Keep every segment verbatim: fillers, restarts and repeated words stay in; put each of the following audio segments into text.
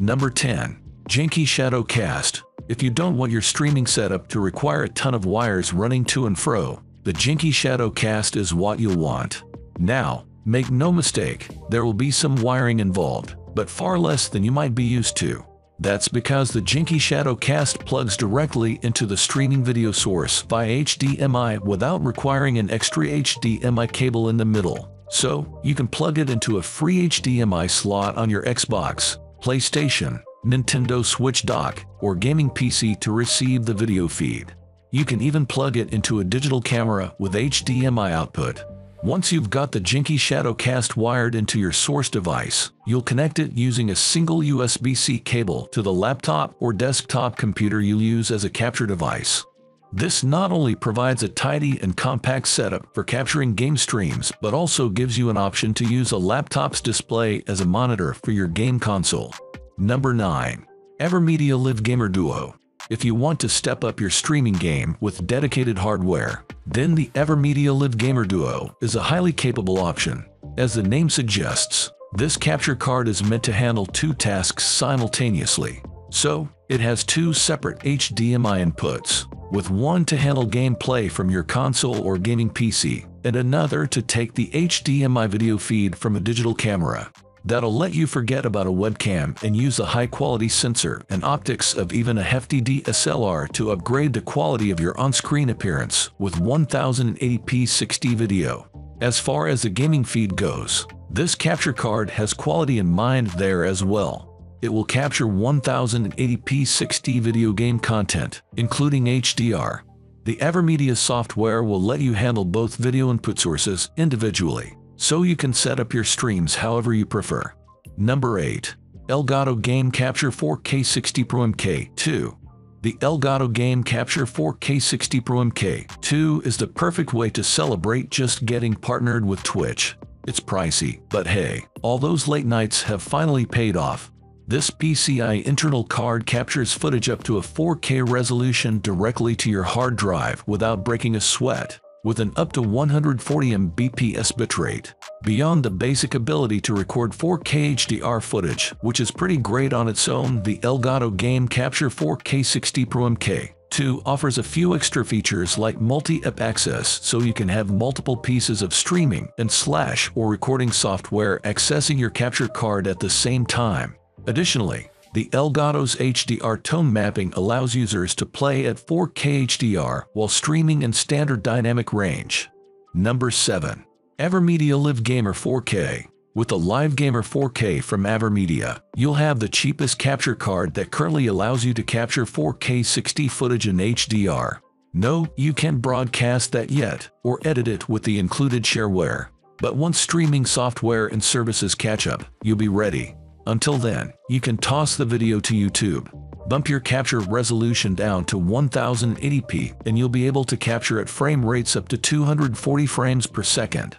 Number ten. Jinkie ShadowCast. If you don't want your streaming setup to require a ton of wires running to and fro, the Jinkie ShadowCast is what you'll want. Now, make no mistake, there will be some wiring involved, but far less than you might be used to. That's because the Jinkie ShadowCast plugs directly into the streaming video source via H D M I without requiring an extra H D M I cable in the middle. So, you can plug it into a free H D M I slot on your Xbox, PlayStation, Nintendo Switch dock, or gaming P C to receive the video feed. You can even plug it into a digital camera with H D M I output. Once you've got the Jinkie ShadowCast wired into your source device, you'll connect it using a single U S B C cable to the laptop or desktop computer you'll use as a capture device. This not only provides a tidy and compact setup for capturing game streams, but also gives you an option to use a laptop's display as a monitor for your game console. Number nine. AVerMedia Live Gamer Duo. If you want to step up your streaming game with dedicated hardware, then the AVerMedia Live Gamer Duo is a highly capable option. As the name suggests, this capture card is meant to handle two tasks simultaneously. So, it has two separate H D M I inputs, with one to handle gameplay from your console or gaming P C, and another to take the H D M I video feed from a digital camera. That'll let you forget about a webcam and use the high-quality sensor and optics of even a hefty D S L R to upgrade the quality of your on-screen appearance with ten eighty p sixty video. As far as the gaming feed goes, this capture card has quality in mind there as well. It will capture ten eighty p sixty video game content, including H D R. The AVerMedia software will let you handle both video input sources individually, so you can set up your streams however you prefer. Number eight. Elgato Game Capture four K sixty Pro M K two. The Elgato Game Capture four K sixty Pro M K two is the perfect way to celebrate just getting partnered with Twitch. It's pricey, but hey, all those late nights have finally paid off. This P C I internal card captures footage up to a four K resolution directly to your hard drive without breaking a sweat, with an up to one hundred forty megabits per second bitrate. Beyond the basic ability to record four K H D R footage, which is pretty great on its own, the Elgato Game Capture four K sixty Pro M K two offers a few extra features like multi-app access, so you can have multiple pieces of streaming and slash or recording software accessing your capture card at the same time. Additionally, the Elgato's H D R tone mapping allows users to play at four K H D R while streaming in standard dynamic range. Number seven. AVerMedia Live Gamer four K. With the Live Gamer four K from AVerMedia, you'll have the cheapest capture card that currently allows you to capture four K sixty footage in H D R. No, you can't broadcast that yet, or edit it with the included shareware. But once streaming software and services catch up, you'll be ready. Until then, you can toss the video to YouTube, bump your capture resolution down to ten eighty p, and you'll be able to capture at frame rates up to two hundred forty frames per second.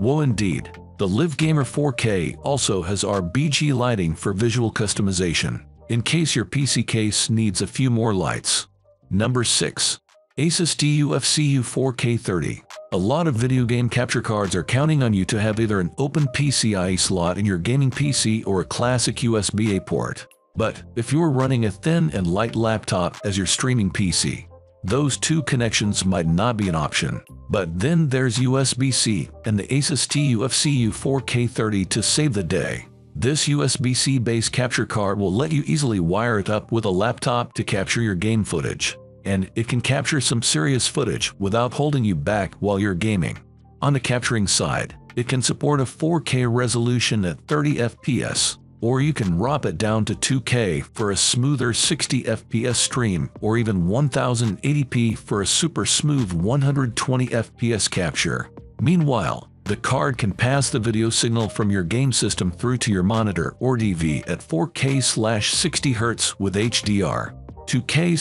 Woe indeed, the Live Gamer four K also has R G B lighting for visual customization, in case your P C case needs a few more lights. Number six. ASUS TUF C U four K thirty. A lot of video game capture cards are counting on you to have either an open PCIe slot in your gaming P C or a classic U S B A port. But if you're running a thin and light laptop as your streaming P C, those two connections might not be an option. But then there's U S B C and the ASUS TUF C U four K thirty to save the day. This U S B C based capture card will let you easily wire it up with a laptop to capture your game footage, and it can capture some serious footage without holding you back while you're gaming. On the capturing side, it can support a four K resolution at thirty F P S, or you can drop it down to two K for a smoother sixty F P S stream, or even ten eighty p for a super smooth one hundred twenty F P S capture. Meanwhile, the card can pass the video signal from your game system through to your monitor or T V at four K sixty hertz with H D R, two K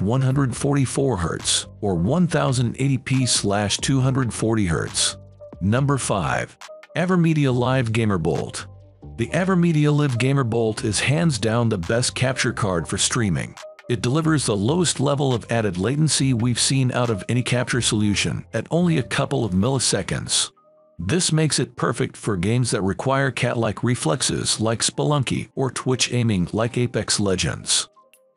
one forty-four hertz, or ten eighty P two forty hertz. Number five. AVerMedia Live Gamer Bolt. The AVerMedia Live Gamer Bolt is hands down the best capture card for streaming. It delivers the lowest level of added latency we've seen out of any capture solution, at only a couple of milliseconds. This makes it perfect for games that require cat-like reflexes like Spelunky or twitch aiming like Apex Legends.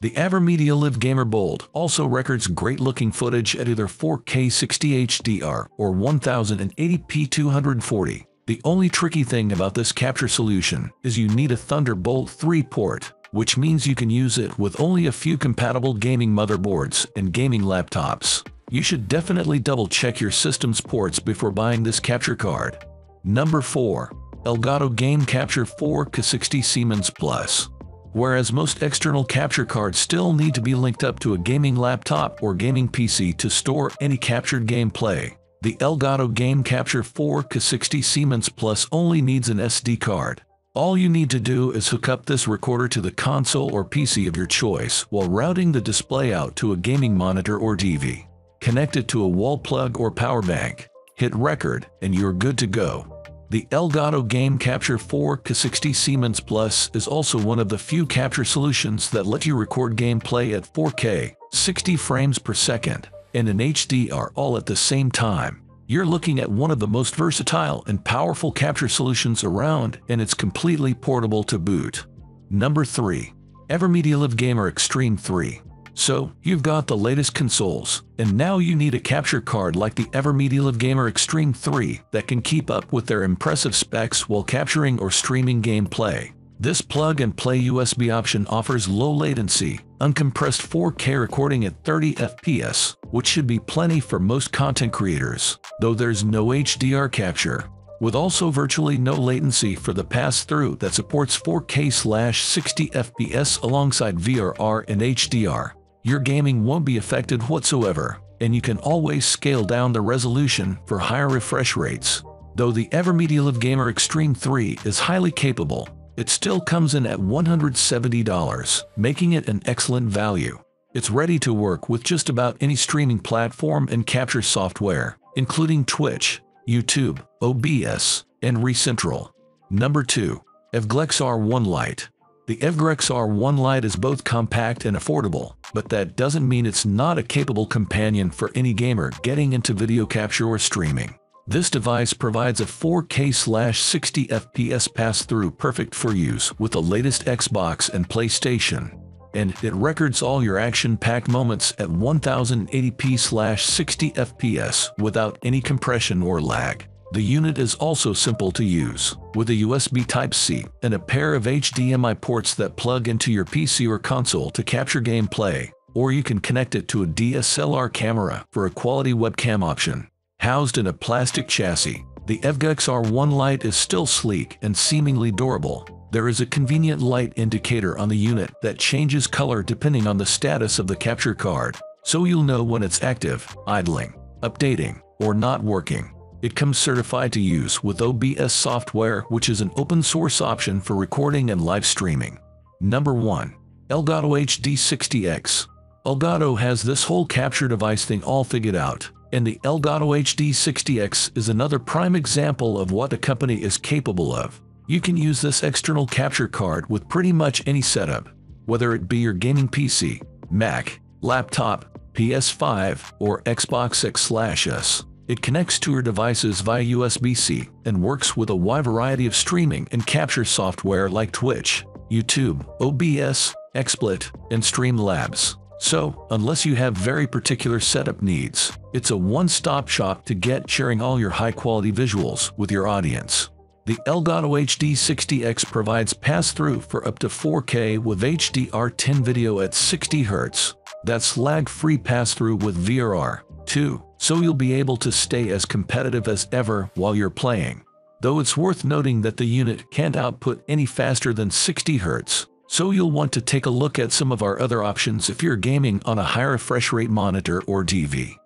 The AVerMedia Live Gamer Bolt also records great-looking footage at either four K sixty H D R or ten eighty P two forty. The only tricky thing about this capture solution is you need a Thunderbolt three port, which means you can use it with only a few compatible gaming motherboards and gaming laptops. You should definitely double-check your system's ports before buying this capture card. Number four. Elgato Game Capture four K sixty Siemens Plus. Whereas most external capture cards still need to be linked up to a gaming laptop or gaming P C to store any captured gameplay, the Elgato Game Capture four K sixty Siemens Plus only needs an S D card. All you need to do is hook up this recorder to the console or P C of your choice while routing the display out to a gaming monitor or T V. Connect it to a wall plug or power bank, hit record, and you're good to go. The Elgato Game Capture four K sixty Siemens Plus is also one of the few capture solutions that let you record gameplay at four K, sixty frames per second, and in H D R all at the same time. You're looking at one of the most versatile and powerful capture solutions around, and it's completely portable to boot. Number three. AVerMedia Live Gamer Extreme three. So, you've got the latest consoles, and now you need a capture card like the AVerMedia Live Gamer Extreme three that can keep up with their impressive specs while capturing or streaming gameplay. This plug-and-play U S B option offers low latency, uncompressed four K recording at thirty F P S, which should be plenty for most content creators, though there's no H D R capture, with also virtually no latency for the pass-through that supports four K sixty F P S alongside V R R and H D R. Your gaming won't be affected whatsoever, and you can always scale down the resolution for higher refresh rates. Though the AVerMedia Live Gamer Extreme three is highly capable, it still comes in at one hundred seventy dollars, making it an excellent value. It's ready to work with just about any streaming platform and capture software, including Twitch, YouTube, O B S, and ReCentral. Number two. AVermedia X R one Lite. The AVermedia X R one Lite is both compact and affordable, but that doesn't mean it's not a capable companion for any gamer getting into video capture or streaming. This device provides a four K sixty F P S pass-through perfect for use with the latest Xbox and PlayStation, and it records all your action-packed moments at ten eighty P sixty F P S without any compression or lag. The unit is also simple to use, with a U S B Type C and a pair of H D M I ports that plug into your P C or console to capture gameplay, or you can connect it to a D S L R camera for a quality webcam option. Housed in a plastic chassis, the AVermedia X R one Lite is still sleek and seemingly durable. There is a convenient light indicator on the unit that changes color depending on the status of the capture card, so you'll know when it's active, idling, updating, or not working. It comes certified to use with O B S software, which is an open-source option for recording and live streaming. Number one. Elgato H D sixty X. Elgato has this whole capture device thing all figured out, and the Elgato H D sixty X is another prime example of what the company is capable of. You can use this external capture card with pretty much any setup, whether it be your gaming P C, Mac, laptop, P S five, or Xbox X S. It connects to your devices via U S B C and works with a wide variety of streaming and capture software like Twitch, YouTube, O B S, XSplit, and Streamlabs. So, unless you have very particular setup needs, it's a one-stop shop to get sharing all your high-quality visuals with your audience. The Elgato H D sixty X provides pass-through for up to four K with H D R ten video at sixty hertz. That's lag-free pass-through with V R R, too, so you'll be able to stay as competitive as ever while you're playing. Though it's worth noting that the unit can't output any faster than sixty hertz, so you'll want to take a look at some of our other options if you're gaming on a high refresh rate monitor or T V.